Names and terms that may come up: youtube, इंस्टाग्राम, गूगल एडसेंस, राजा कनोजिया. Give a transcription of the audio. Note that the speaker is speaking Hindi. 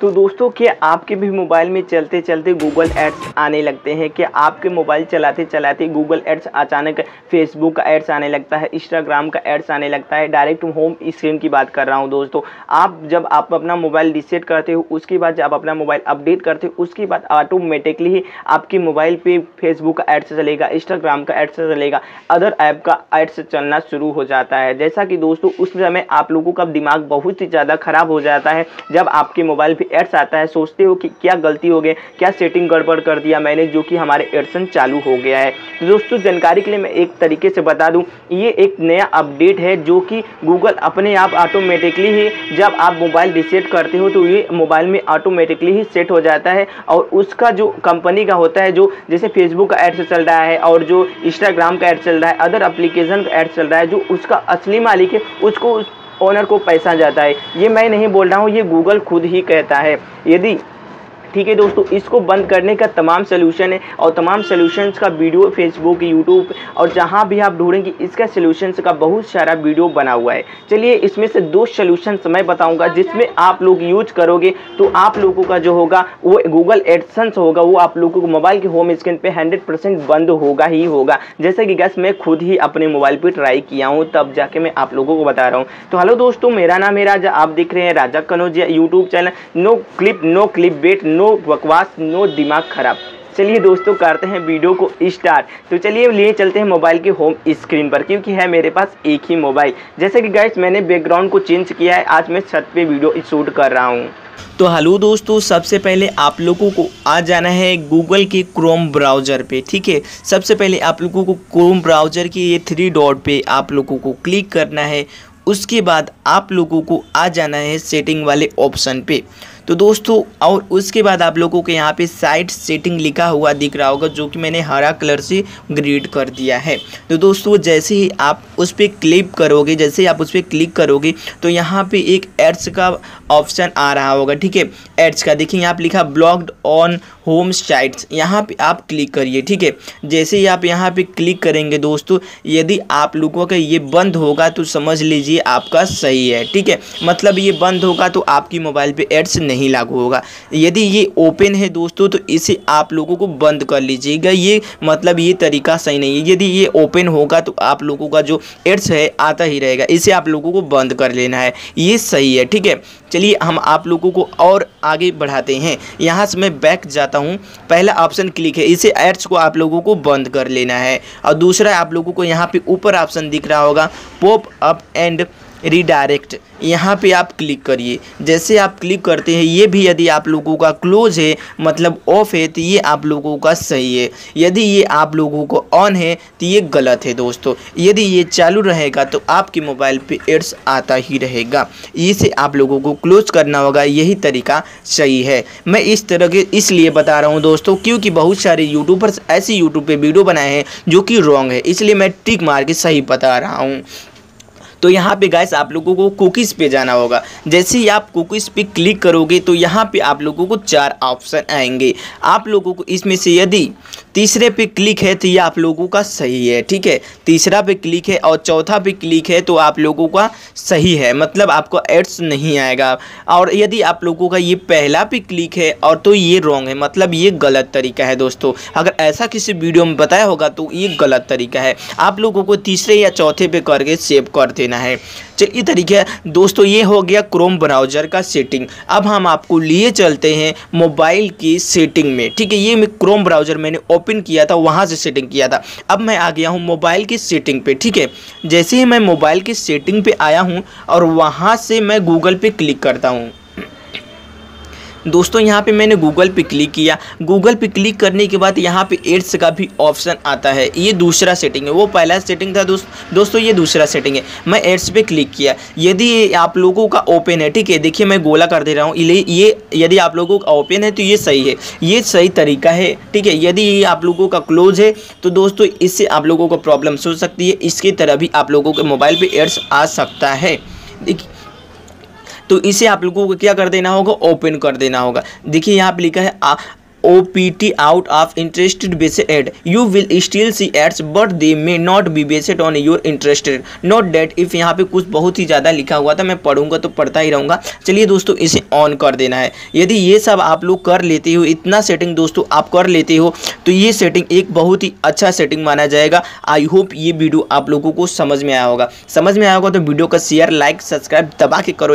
तो दोस्तों क्या आपके भी मोबाइल में चलते चलते गूगल एड्स आने लगते हैं? कि आपके मोबाइल चलाते चलाते गूगल एड्स अचानक फेसबुक का एड्स आने लगता है, इंस्टाग्राम का एड्स आने लगता है। डायरेक्ट होम स्क्रीन की बात कर रहा हूं दोस्तों। आप जब आप अपना मोबाइल रीसेट करते हो, उसके बाद जब अपना मोबाइल अपडेट करते हो, उसके बाद ऑटोमेटिकली ही आपके मोबाइल पर फेसबुक का एड्स चलेगा, इंस्टाग्राम का एड्स चलेगा, अदर ऐप का एड्स चलना शुरू हो जाता है। जैसा कि दोस्तों उस समय आप लोगों का दिमाग बहुत ही ज़्यादा ख़राब हो जाता है। जब आपके मोबाइल एड्स आता है सोचते हो कि क्या गलती हो गई, क्या सेटिंग गड़बड़ कर दिया मैंने, जो कि हमारे एडसन चालू हो गया है। दोस्तों जानकारी के लिए मैं एक तरीके से बता दूं, ये एक नया अपडेट है जो कि गूगल अपने आप ऑटोमेटिकली ही जब आप मोबाइल रीसेट करते हो तो ये मोबाइल में ऑटोमेटिकली ही सेट हो जाता है। और उसका जो कंपनी का होता है, जो जैसे फेसबुक का एड्स चल रहा है और जो इंस्टाग्राम का एड्स चल रहा है, अदर एप्लीकेशन का एड्स चल रहा है, जो उसका असली मालिक है उसको ओनर को पैसा जाता है। ये मैं नहीं बोल रहा हूँ, ये गूगल खुद ही कहता है। यदि ठीक है दोस्तों, इसको बंद करने का तमाम सोल्यूशन है और तमाम सोल्यूशंस का वीडियो फेसबुक, यूट्यूब और जहाँ भी आप ढूंढेंगे इसका सोल्यूशंस का बहुत सारा वीडियो बना हुआ है। चलिए इसमें से दो सोल्यूशंस मैं बताऊंगा जिसमें आप लोग यूज करोगे तो आप लोगों का जो होगा वो गूगल एडसेंस होगा, वो आप लोगों को मोबाइल के होम स्क्रीन पर 100% बंद होगा ही होगा। जैसे कि गैस मैं खुद ही अपने मोबाइल पर ट्राई किया हूँ, तब जाके मैं आप लोगों को बता रहा हूँ। तो हेलो दोस्तों, मेरा नाम है राजा, आप देख रहे हैं राजा कनोजिया YouTube channel. No clip bait, no बकवास, नो दिमाग खराब। चलिए दोस्तों करते हैं वीडियो को स्टार्ट। तो चलिए लिए चलते हैं मोबाइल के होम स्क्रीन पर, क्योंकि है मेरे पास एक ही मोबाइल। जैसे कि गाइस मैंने बैकग्राउंड को चेंज किया है, आज मैं छत पे वीडियो शूट कर रहा हूँ। तो हेलो दोस्तों, सबसे पहले आप लोगों को आ जाना है गूगल के क्रोम ब्राउज़र पे। ठीक है, सबसे पहले आप लोगों को क्रोम ब्राउज़र के ये 3 डॉट पे आप लोगों को क्लिक करना है। उसके बाद आप लोगों को आ जाना है सेटिंग वाले ऑप्शन पे। तो दोस्तों और उसके बाद आप लोगों के यहाँ पे साइट सेटिंग लिखा हुआ दिख रहा होगा, जो कि मैंने हरा कलर से ग्रेड कर दिया है। तो दोस्तों जैसे ही आप उस पर क्लिक करोगे, जैसे ही आप उस पर क्लिक करोगे तो यहाँ पे एक एड्स का ऑप्शन आ रहा होगा। ठीक है, एड्स का देखिए यहाँ पे लिखा ब्लॉक्ड ऑन होम साइट्स, यहाँ पे आप क्लिक करिए। ठीक है, जैसे ही आप यहाँ पे क्लिक करेंगे दोस्तों, यदि आप लोगों का ये बंद होगा तो समझ लीजिए आपका सही है। ठीक है, मतलब ये बंद होगा तो आपकी मोबाइल पे एड्स नहीं लागू होगा। यदि ये ओपन है दोस्तों तो इसे आप लोगों को बंद कर लीजिएगा, ये मतलब ये तरीका सही नहीं है। यदि ये ओपन होगा तो आप लोगों का जो एड्स है आता ही रहेगा, इसे आप लोगों को बंद कर लेना है, ये सही है। ठीक है, चलिए हम आप लोगों को और आगे बढ़ाते हैं। यहाँ से मैं बैक जाता हूँ, पहला ऑप्शन क्लिक है, इसे एड्स को आप लोगों को बंद कर लेना है। और दूसरा आप लोगों को यहाँ पे ऊपर ऑप्शन दिख रहा होगा पॉप अप एंड रीडायरेक्ट, यहाँ पे आप क्लिक करिए। जैसे आप क्लिक करते हैं, ये भी यदि आप लोगों का क्लोज है मतलब ऑफ है तो ये आप लोगों का सही है, यदि ये आप लोगों को ऑन है तो ये गलत है दोस्तों। यदि ये चालू रहेगा तो आपके मोबाइल पे एड्स आता ही रहेगा, इसे आप लोगों को क्लोज करना होगा, यही तरीका सही है। मैं इस तरह के इसलिए बता रहा हूँ दोस्तों क्योंकि बहुत सारे यूट्यूबर्स ऐसे यूट्यूब पर वीडियो बनाए हैं जो कि रॉन्ग है, इसलिए मैं टिक मार के सही बता रहा हूँ। तो यहाँ पे गाइस आप लोगों को कुकीज़ पे जाना होगा। जैसे ही आप कुकीज़ पे क्लिक करोगे तो यहाँ पे आप लोगों को 4 ऑप्शन आएंगे, आप लोगों को इसमें से यदि तीसरे पे क्लिक है तो ये आप लोगों का सही है। ठीक है, तीसरा पे क्लिक है और चौथा पे क्लिक है तो आप लोगों का सही है, मतलब आपको एड्स नहीं आएगा। और यदि आप लोगों का ये पहला पे क्लिक है और तो ये रॉन्ग है, मतलब ये गलत तरीका है दोस्तों। अगर ऐसा किसी वीडियो में बताया होगा तो ये गलत तरीका है, आप लोगों को तीसरे या चौथे पे करके सेव कर देना है। चलिए तरीका दोस्तों ये हो गया क्रोम ब्राउज़र का सेटिंग। अब हम आपको लिए चलते हैं मोबाइल की सेटिंग में। ठीक है, ये क्रोम ब्राउज़र मैंने ओपन किया था, वहाँ से सेटिंग किया था। अब मैं आ गया हूँ मोबाइल की सेटिंग पे। ठीक है, जैसे ही मैं मोबाइल की सेटिंग पे आया हूँ और वहाँ से मैं गूगल पे क्लिक करता हूँ। दोस्तों यहाँ पे मैंने गूगल पे क्लिक किया, गूगल पे क्लिक करने के बाद यहाँ पे एड्स का भी ऑप्शन आता है, ये दूसरा सेटिंग है, वो पहला सेटिंग था दोस्तों ये दूसरा सेटिंग है। मैं एड्स पे क्लिक किया, यदि आप लोगों का ओपन है, ठीक है देखिए मैं गोला कर दे रहा हूँ, ये यदि आप लोगों का ओपन है तो ये सही है, ये सही तरीका है। ठीक है, यदि ये आप लोगों का क्लोज है तो दोस्तों इससे आप लोगों को प्रॉब्लम्स हो सकती है, इसकी तरह भी आप लोगों के मोबाइल पर एड्स आ सकता है। देखिए तो इसे आप लोगों को क्या कर देना होगा, ओपन कर देना होगा। देखिए यहाँ पे लिखा है OPT out of interested based ad. You will still see ads but they may not be based on your interested. Not that if यहाँ पे कुछ बहुत ही ज़्यादा लिखा हुआ था, मैं पढ़ूंगा तो पढ़ता ही रहूँगा। चलिए दोस्तों इसे ऑन कर देना है। यदि ये सब आप लोग कर लेते हो, इतना सेटिंग दोस्तों आप कर लेते हो तो ये सेटिंग एक बहुत ही अच्छा सेटिंग माना जाएगा। आई होप ये वीडियो आप लोगों को समझ में आया होगा। समझ में आया होगा तो वीडियो का शेयर लाइक सब्सक्राइब दबा के करो।